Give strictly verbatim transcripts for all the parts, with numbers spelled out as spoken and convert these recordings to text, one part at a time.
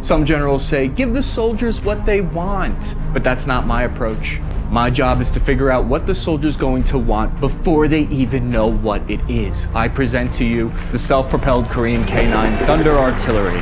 Some generals say, give the soldiers what they want, but that's not my approach. My job is to figure out what the soldier's going to want before they even know what it is. I present to you the self-propelled Korean K nine Thunder Artillery.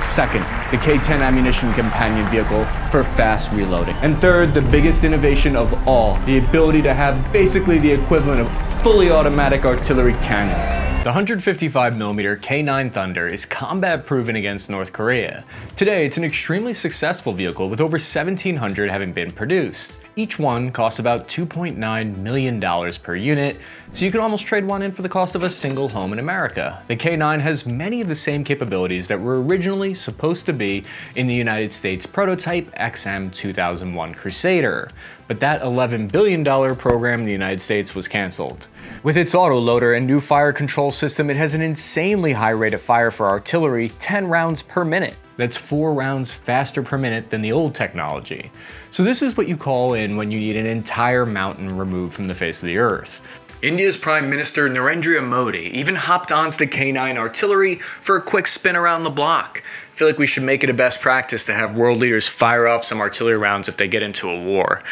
Second, the K ten ammunition companion vehicle for fast reloading. And third, the biggest innovation of all, the ability to have basically the equivalent of fully automatic artillery cannon. The one hundred fifty-five millimeter K nine Thunder is combat-proven against North Korea. Today, it's an extremely successful vehicle with over seventeen hundred having been produced. Each one costs about two point nine million dollars per unit, so you can almost trade one in for the cost of a single home in America. The K nine has many of the same capabilities that were originally supposed to be in the United States prototype X M two thousand one Crusader, but that eleven billion dollar program in the United States was canceled. With its autoloader and new fire control system, it has an insanely high rate of fire for artillery, ten rounds per minute. That's four rounds faster per minute than the old technology. So this is what you call in when you need an entire mountain removed from the face of the earth. India's Prime Minister Narendra Modi even hopped onto the K nine artillery for a quick spin around the block. I feel like we should make it a best practice to have world leaders fire off some artillery rounds if they get into a war.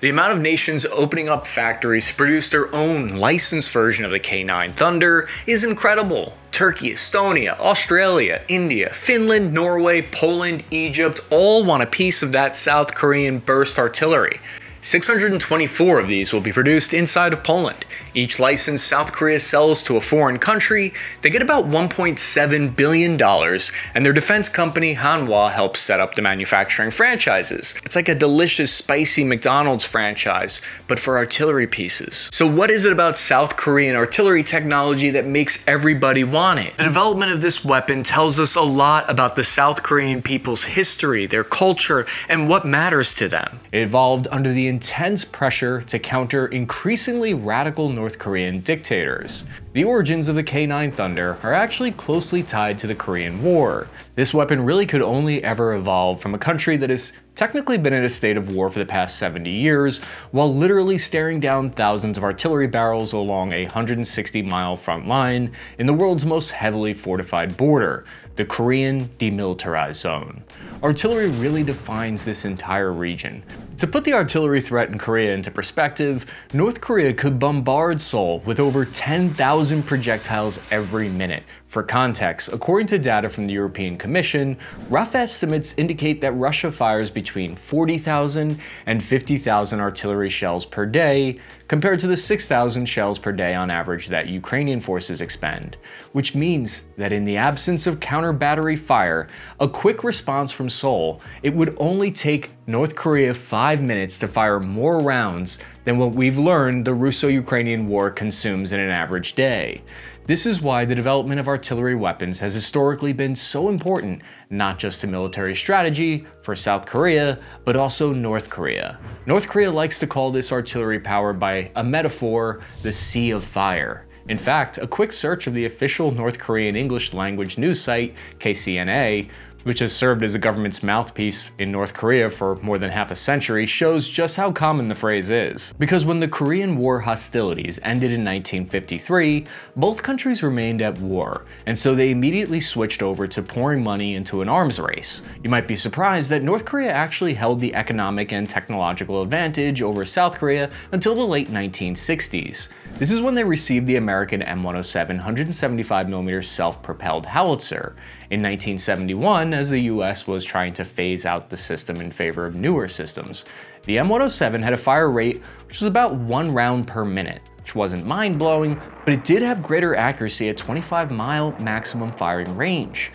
The amount of nations opening up factories to produce their own licensed version of the K nine Thunder is incredible. Turkey, Estonia, Australia, India, Finland, Norway, Poland, Egypt all want a piece of that South Korean burst artillery. six hundred twenty-four of these will be produced inside of Poland. Each license South Korea sells to a foreign country, they get about one point seven billion dollars, and their defense company Hanwha helps set up the manufacturing franchises. It's like a delicious, spicy McDonald's franchise, but for artillery pieces. So what is it about South Korean artillery technology that makes everybody want it? The development of this weapon tells us a lot about the South Korean people's history, their culture, and what matters to them. It evolved under the intense pressure to counter increasingly radical North Korean dictators. The origins of the K nine Thunder are actually closely tied to the Korean War. This weapon really could only ever evolve from a country that has technically been in a state of war for the past seventy years, while literally staring down thousands of artillery barrels along a one hundred sixty mile front line in the world's most heavily fortified border, the Korean Demilitarized Zone. Artillery really defines this entire region. To put the artillery threat in Korea into perspective, North Korea could bombard Seoul with over ten thousand projectiles every minute. For context, according to data from the European Commission, rough estimates indicate that Russia fires between forty thousand and fifty thousand artillery shells per day, compared to the six thousand shells per day on average that Ukrainian forces expend, which means that in the absence of counter-battery fire, a quick response from Seoul, it would only take North Korea five minutes to fire more rounds than what we've learned the Russo-Ukrainian war consumes in an average day. This is why the development of artillery weapons has historically been so important, not just to military strategy for South Korea, but also North Korea. North Korea likes to call this artillery power by a metaphor, the Sea of Fire. In fact, a quick search of the official North Korean English language news site, K C N A, which has served as the government's mouthpiece in North Korea for more than half a century, shows just how common the phrase is. Because when the Korean War hostilities ended in nineteen fifty-three, both countries remained at war, and so they immediately switched over to pouring money into an arms race. You might be surprised that North Korea actually held the economic and technological advantage over South Korea until the late nineteen sixties. This is when they received the American M one oh seven one hundred seventy-five millimeter self-propelled howitzer. In nineteen seventy-one, as the U S was trying to phase out the system in favor of newer systems, the M one oh seven had a fire rate which was about one round per minute, which wasn't mind-blowing, but it did have greater accuracy at twenty-five mile maximum firing range.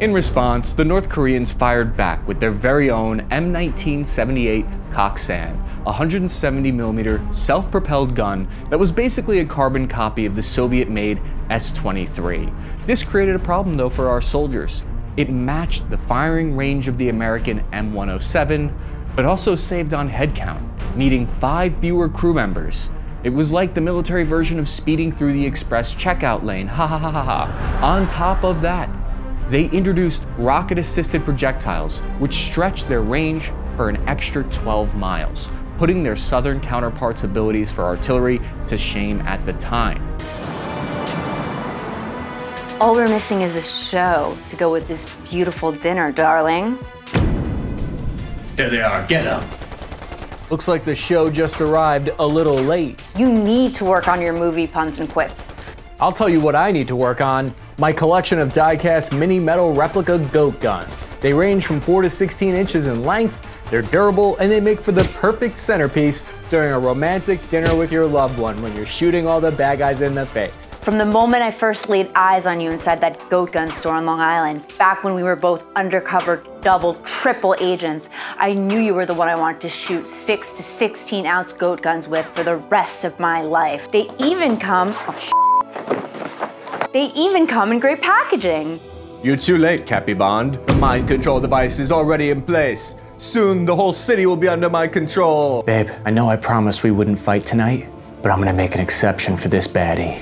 In response, the North Koreans fired back with their very own M nineteen seventy-eight Koksan, a one hundred seventy millimeter self-propelled gun that was basically a carbon copy of the Soviet-made S twenty-three. This created a problem though for our soldiers. It matched the firing range of the American M one oh seven, but also saved on headcount, needing five fewer crew members. It was like the military version of speeding through the express checkout lane, ha ha ha ha ha. On top of that, they introduced rocket-assisted projectiles, which stretched their range for an extra twelve miles, putting their southern counterparts' abilities for artillery to shame at the time. All we're missing is a show to go with this beautiful dinner, darling. There they are, get up. Looks like the show just arrived a little late. You need to work on your movie puns and quips. I'll tell you what I need to work on. My collection of die-cast mini metal replica goat guns. They range from four to sixteen inches in length, they're durable, and they make for the perfect centerpiece during a romantic dinner with your loved one when you're shooting all the bad guys in the face. From the moment I first laid eyes on you inside that goat gun store on Long Island, back when we were both undercover double, triple agents, I knew you were the one I wanted to shoot six to sixteen ounce goat guns with for the rest of my life. They even come, oh, they even come in great packaging. You're too late, Cappy Bond. The mind control device is already in place. Soon, the whole city will be under my control. Babe, I know I promised we wouldn't fight tonight, but I'm gonna make an exception for this baddie.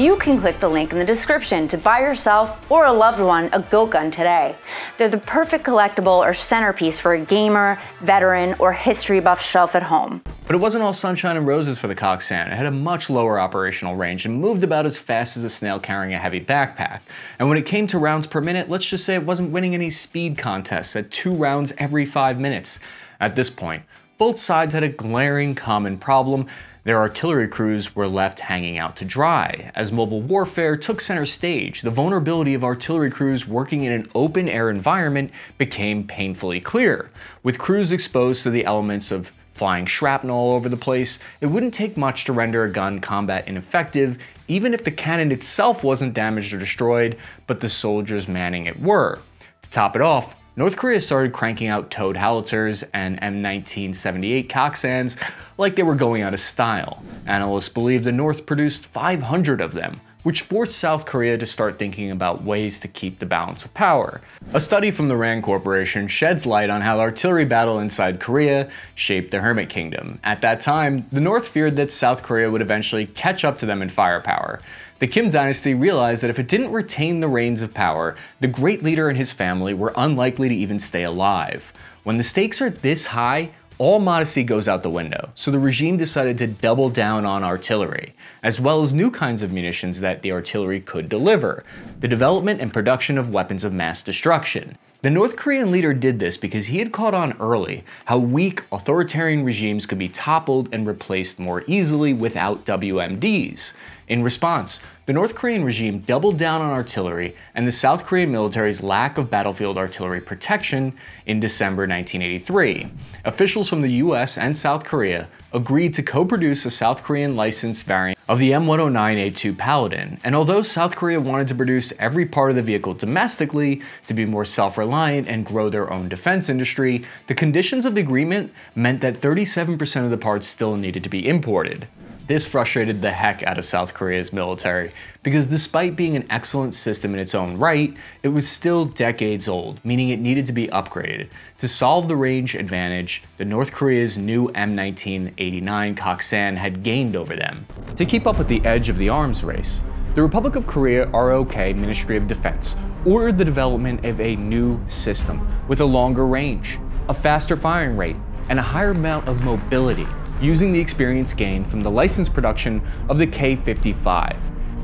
You can click the link in the description to buy yourself or a loved one a goat gun today. They're the perfect collectible or centerpiece for a gamer, veteran, or history buff shelf at home. But it wasn't all sunshine and roses for the Koksan. It had a much lower operational range and moved about as fast as a snail carrying a heavy backpack. And when it came to rounds per minute, let's just say it wasn't winning any speed contests at two rounds every five minutes. At this point, both sides had a glaring common problem. Their artillery crews were left hanging out to dry. As mobile warfare took center stage, the vulnerability of artillery crews working in an open air environment became painfully clear. With crews exposed to the elements of flying shrapnel all over the place, it wouldn't take much to render a gun combat ineffective, even if the cannon itself wasn't damaged or destroyed, but the soldiers manning it were. To top it off, North Korea started cranking out towed howitzers and M nineteen seventy-eight Koksans like they were going out of style. Analysts believe the North produced five hundred of them, which forced South Korea to start thinking about ways to keep the balance of power. A study from the RAND Corporation sheds light on how the artillery battle inside Korea shaped the Hermit Kingdom. At that time, the North feared that South Korea would eventually catch up to them in firepower. The Kim dynasty realized that if it didn't retain the reins of power, the great leader and his family were unlikely to even stay alive. When the stakes are this high, all modesty goes out the window, so the regime decided to double down on artillery, as well as new kinds of munitions that the artillery could deliver, the development and production of weapons of mass destruction. The North Korean leader did this because he had caught on early how weak authoritarian regimes could be toppled and replaced more easily without W M Ds. In response, the North Korean regime doubled down on artillery and the South Korean military's lack of battlefield artillery protection in December nineteen eighty-three. Officials from the U S and South Korea agreed to co-produce a South Korean licensed variant of the M one oh nine A two Paladin, and although South Korea wanted to produce every part of the vehicle domestically to be more self-reliant and grow their own defense industry, the conditions of the agreement meant that thirty-seven percent of the parts still needed to be imported. This frustrated the heck out of South Korea's military, because despite being an excellent system in its own right, it was still decades old, meaning it needed to be upgraded. To solve the range advantage that North Korea's new M nineteen eighty-nine Koksan had gained over them. To keep up with the edge of the arms race, the Republic of Korea R O K Ministry of Defense ordered the development of a new system with a longer range, a faster firing rate, and a higher amount of mobility, using the experience gained from the licensed production of the K fifty-five,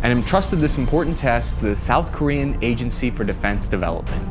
and entrusted this important task to the South Korean Agency for Defense Development.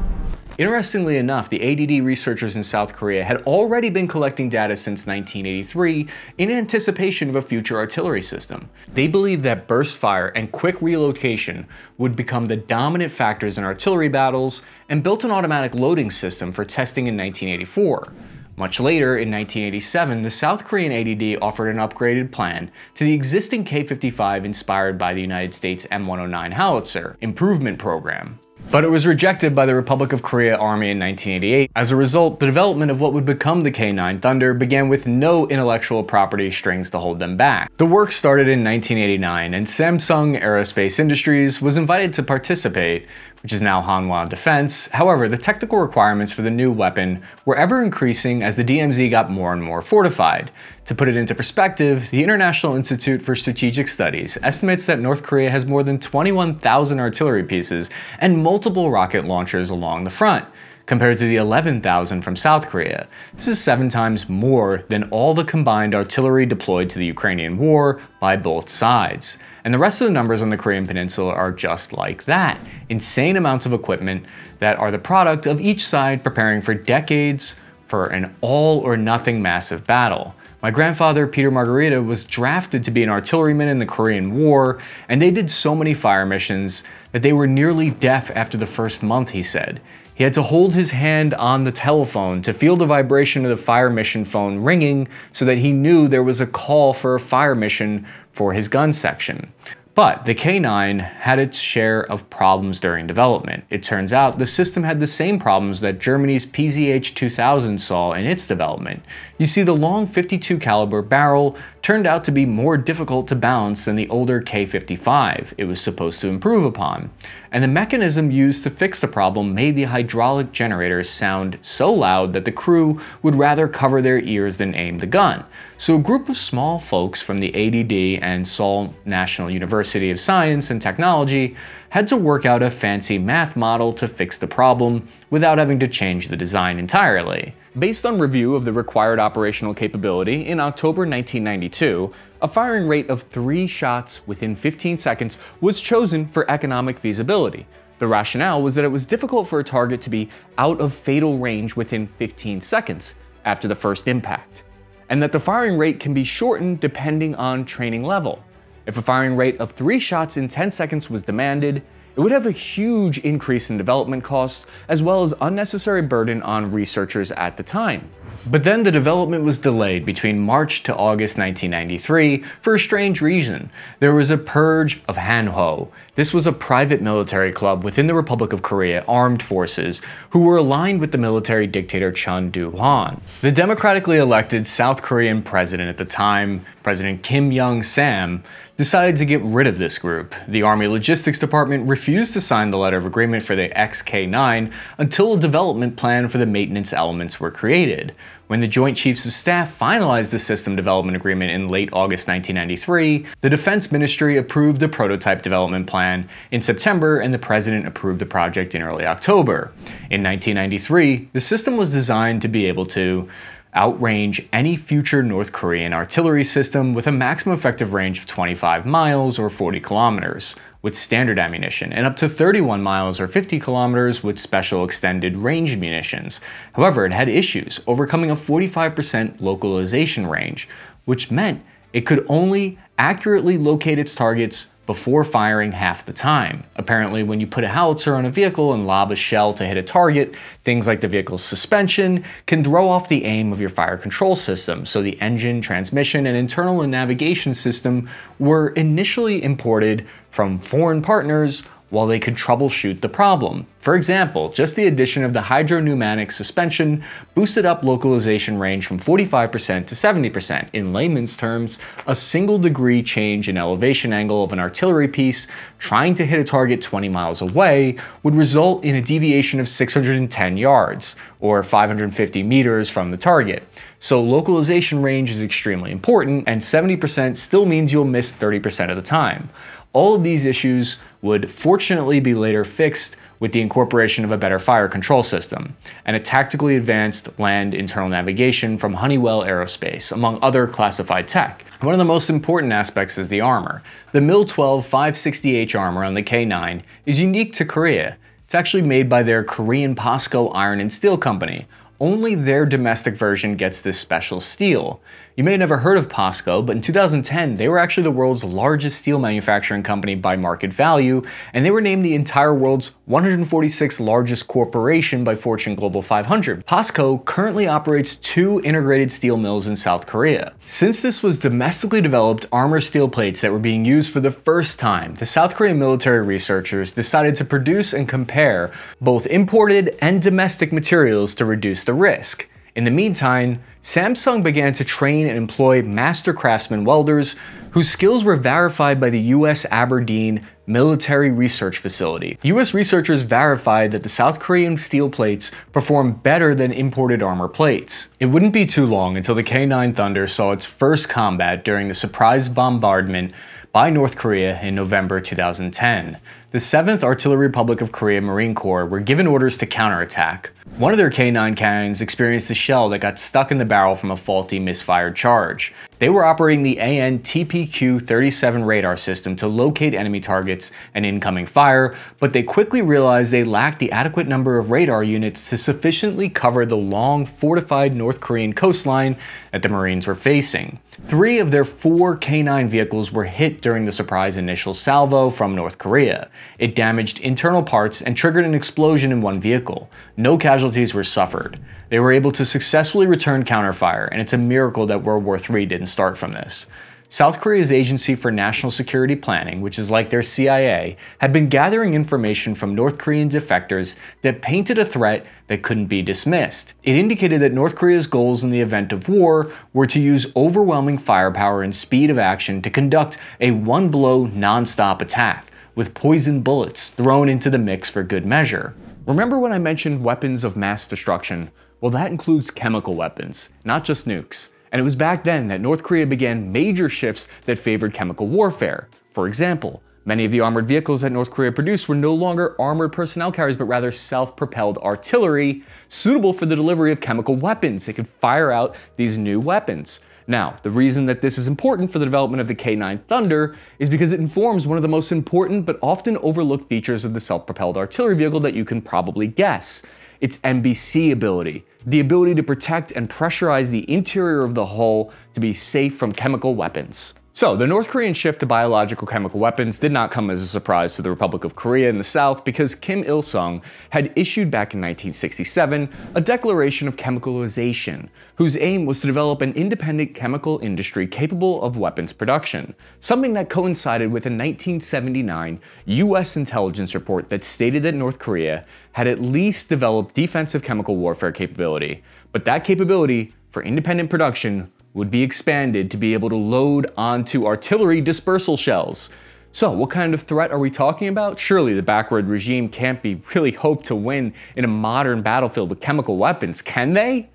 Interestingly enough, the A D D researchers in South Korea had already been collecting data since nineteen eighty-three in anticipation of a future artillery system. They believed that burst fire and quick relocation would become the dominant factors in artillery battles, and built an automatic loading system for testing in nineteen eighty-four. Much later, in nineteen eighty-seven, the South Korean A D D offered an upgraded plan to the existing K fifty-five inspired by the United States M one oh nine Howitzer Improvement Program. But it was rejected by the Republic of Korea Army in nineteen eighty-eight. As a result, the development of what would become the K nine Thunder began with no intellectual property strings to hold them back. The work started in nineteen eighty-nine, and Samsung Aerospace Industries was invited to participate, which is now Hanwha Defense. However, the technical requirements for the new weapon were ever increasing as the D M Z got more and more fortified. To put it into perspective, the International Institute for Strategic Studies estimates that North Korea has more than twenty-one thousand artillery pieces and multiple rocket launchers along the front. compared to the eleven thousand from South Korea. This is seven times more than all the combined artillery deployed to the Ukrainian war by both sides. And the rest of the numbers on the Korean Peninsula are just like that. Insane amounts of equipment that are the product of each side preparing for decades for an all or nothing massive battle. My grandfather, Peter Margarita, was drafted to be an artilleryman in the Korean War, and they did so many fire missions that they were nearly deaf after the first month, he said. He had to hold his hand on the telephone to feel the vibration of the fire mission phone ringing so that he knew there was a call for a fire mission for his gun section. But the K nine had its share of problems during development. It turns out the system had the same problems that Germany's P Z H two thousand saw in its development. You see, the long fifty-two caliber barrel turned out to be more difficult to balance than the older K fifty-five it was supposed to improve upon. And the mechanism used to fix the problem made the hydraulic generators sound so loud that the crew would rather cover their ears than aim the gun. So a group of small folks from the A D D and Seoul National University of Science and Technology had to work out a fancy math model to fix the problem without having to change the design entirely. Based on review of the required operational capability in October nineteen ninety-two, a firing rate of three shots within fifteen seconds was chosen for economic feasibility. The rationale was that it was difficult for a target to be out of fatal range within fifteen seconds after the first impact, and that the firing rate can be shortened depending on training level. If a firing rate of three shots in ten seconds was demanded, it would have a huge increase in development costs, as well as unnecessary burden on researchers at the time. But then the development was delayed between March to August nineteen ninety-three for a strange reason. There was a purge of Hanwha. This was a private military club within the Republic of Korea Armed Forces who were aligned with the military dictator Chun Doo-hwan. The democratically elected South Korean president at the time, President Kim Young-sam, decided to get rid of this group. The Army Logistics Department refused to sign the letter of agreement for the X K nine until a development plan for the maintenance elements were created. When the Joint Chiefs of Staff finalized the System Development Agreement in late August nineteen ninety-three, the Defense Ministry approved the prototype development plan in September, and the President approved the project in early October. In nineteen ninety-three, the system was designed to be able to outrange any future North Korean artillery system with a maximum effective range of twenty-five miles or forty kilometers with standard ammunition, and up to thirty-one miles or fifty kilometers with special extended range munitions. However, it had issues, overcoming a forty-five percent localization range, which meant it could only accurately locate its targets before firing half the time. Apparently, when you put a howitzer on a vehicle and lob a shell to hit a target, things like the vehicle's suspension can throw off the aim of your fire control system, so the engine, transmission, and internal and navigation system were initially imported from foreign partners while they could troubleshoot the problem. For example, just the addition of the hydropneumatic suspension boosted up localization range from forty-five percent to seventy percent. In layman's terms, a single degree change in elevation angle of an artillery piece trying to hit a target twenty miles away would result in a deviation of six hundred ten yards, or five hundred fifty meters from the target. So localization range is extremely important, and seventy percent still means you'll miss thirty percent of the time. All of these issues would fortunately be later fixed with the incorporation of a better fire control system and a tactically advanced land internal navigation from Honeywell Aerospace, among other classified tech. One of the most important aspects is the armor. The M I L twelve five sixty H armor on the K nine is unique to Korea. It's actually made by their Korean POSCO Iron and Steel Company. Only their domestic version gets this special steel. You may have never heard of POSCO, but in two thousand ten, they were actually the world's largest steel manufacturing company by market value, and they were named the entire world's one hundred forty-sixth largest corporation by Fortune Global five hundred. POSCO currently operates two integrated steel mills in South Korea. Since this was domestically developed armor steel plates that were being used for the first time, the South Korean military researchers decided to produce and compare both imported and domestic materials to reduce the risk. In the meantime, Samsung began to train and employ master craftsmen welders whose skills were verified by the U S Aberdeen Military Research Facility. U S researchers verified that the South Korean steel plates performed better than imported armor plates. It wouldn't be too long until the K nine Thunder saw its first combat during the surprise bombardment by North Korea in November two thousand ten. The seventh Artillery Republic of Korea Marine Corps were given orders to counterattack. One of their K nine cannons experienced a shell that got stuck in the barrel from a faulty misfired charge. They were operating the A N T P Q thirty-seven radar system to locate enemy targets and incoming fire, but they quickly realized they lacked the adequate number of radar units to sufficiently cover the long, fortified North Korean coastline that the Marines were facing. Three of their four K nine vehicles were hit during the surprise initial salvo from North Korea. It damaged internal parts and triggered an explosion in one vehicle. No casualties were suffered. They were able to successfully return counterfire, and it's a miracle that World War Three didn't start from this. South Korea's Agency for National Security Planning, which is like their C I A, had been gathering information from North Korean defectors that painted a threat that couldn't be dismissed. It indicated that North Korea's goals in the event of war were to use overwhelming firepower and speed of action to conduct a one-blow, non-stop attack, with poison bullets thrown into the mix for good measure. Remember when I mentioned weapons of mass destruction? Well, that includes chemical weapons, not just nukes. And it was back then that North Korea began major shifts that favored chemical warfare. For example, many of the armored vehicles that North Korea produced were no longer armored personnel carriers, but rather self-propelled artillery suitable for the delivery of chemical weapons. They could fire out these new weapons. Now, the reason that this is important for the development of the K nine Thunder is because it informs one of the most important but often overlooked features of the self-propelled artillery vehicle that you can probably guess. Its M B C ability, the ability to protect and pressurize the interior of the hull to be safe from chemical weapons. So the North Korean shift to biological chemical weapons did not come as a surprise to the Republic of Korea in the South, because Kim Il-sung had issued back in nineteen sixty-seven a declaration of chemicalization, whose aim was to develop an independent chemical industry capable of weapons production, something that coincided with a nineteen seventy-nine U S intelligence report that stated that North Korea had at least developed defensive chemical warfare capability, but that capability for independent production would be expanded to be able to load onto artillery dispersal shells. So what kind of threat are we talking about? Surely the backward regime can't be really hoped to win in a modern battlefield with chemical weapons, can they?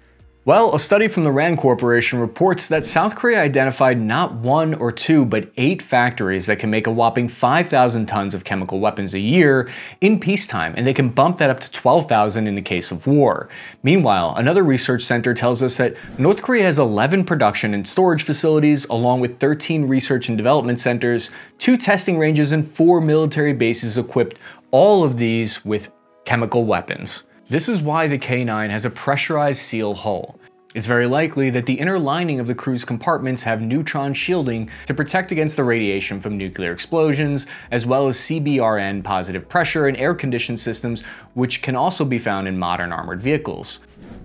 Well, a study from the RAND Corporation reports that South Korea identified not one or two, but eight factories that can make a whopping five thousand tons of chemical weapons a year in peacetime, and they can bump that up to twelve thousand in the case of war. Meanwhile, another research center tells us that North Korea has eleven production and storage facilities, along with thirteen research and development centers, two testing ranges, and four military bases equipped, all of these with chemical weapons. This is why the K nine has a pressurized seal hull. It's very likely that the inner lining of the crew's compartments have neutron shielding to protect against the radiation from nuclear explosions, as well as C B R N positive pressure and air-conditioned systems, which can also be found in modern armored vehicles.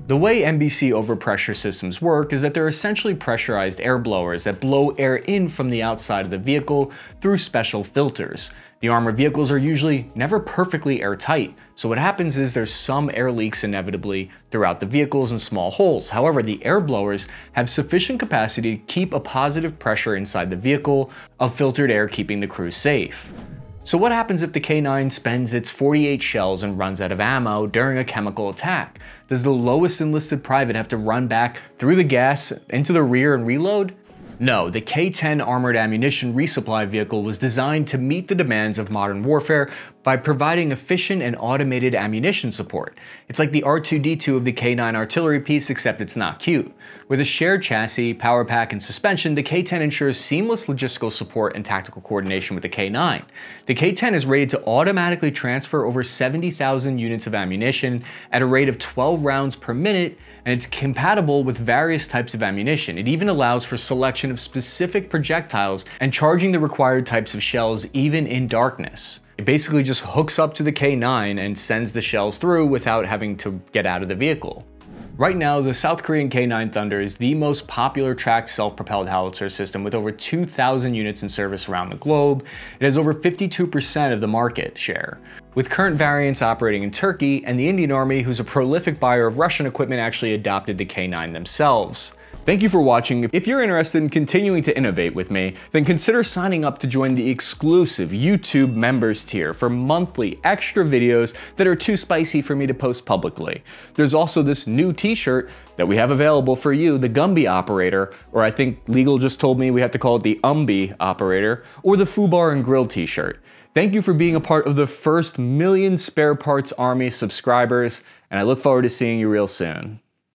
The way M B C overpressure systems work is that they're essentially pressurized air blowers that blow air in from the outside of the vehicle through special filters. The armored vehicles are usually never perfectly airtight, so what happens is there's some air leaks inevitably throughout the vehicles and small holes. However, the air blowers have sufficient capacity to keep a positive pressure inside the vehicle of filtered air, keeping the crew safe. So what happens if the K nine spends its forty-eight shells and runs out of ammo during a chemical attack? Does the lowest enlisted private have to run back through the gas into the rear and reload? No, the K ten armored ammunition resupply vehicle was designed to meet the demands of modern warfare by providing efficient and automated ammunition support. It's like the R two D two of the K nine artillery piece, except it's not cute. With a shared chassis, power pack, and suspension, the K ten ensures seamless logistical support and tactical coordination with the K nine. The K ten is rated to automatically transfer over seventy thousand units of ammunition at a rate of twelve rounds per minute, and it's compatible with various types of ammunition. It even allows for selection of specific projectiles and charging the required types of shells even in darkness. It basically just hooks up to the K nine and sends the shells through without having to get out of the vehicle. Right now, the South Korean K nine Thunder is the most popular tracked self-propelled howitzer system, with over two thousand units in service around the globe. It has over fifty-two percent of the market share, with current variants operating in Turkey, and the Indian Army, who's a prolific buyer of Russian equipment, actually adopted the K nine themselves. Thank you for watching. If you're interested in continuing to innovate with me, then consider signing up to join the exclusive YouTube members tier for monthly extra videos that are too spicy for me to post publicly. There's also this new t-shirt that we have available for you, the Gumby Operator, or I think legal just told me we have to call it the Umby Operator, or the Foobar and Grill t-shirt. Thank you for being a part of the first million Spare Parts Army subscribers, and I look forward to seeing you real soon.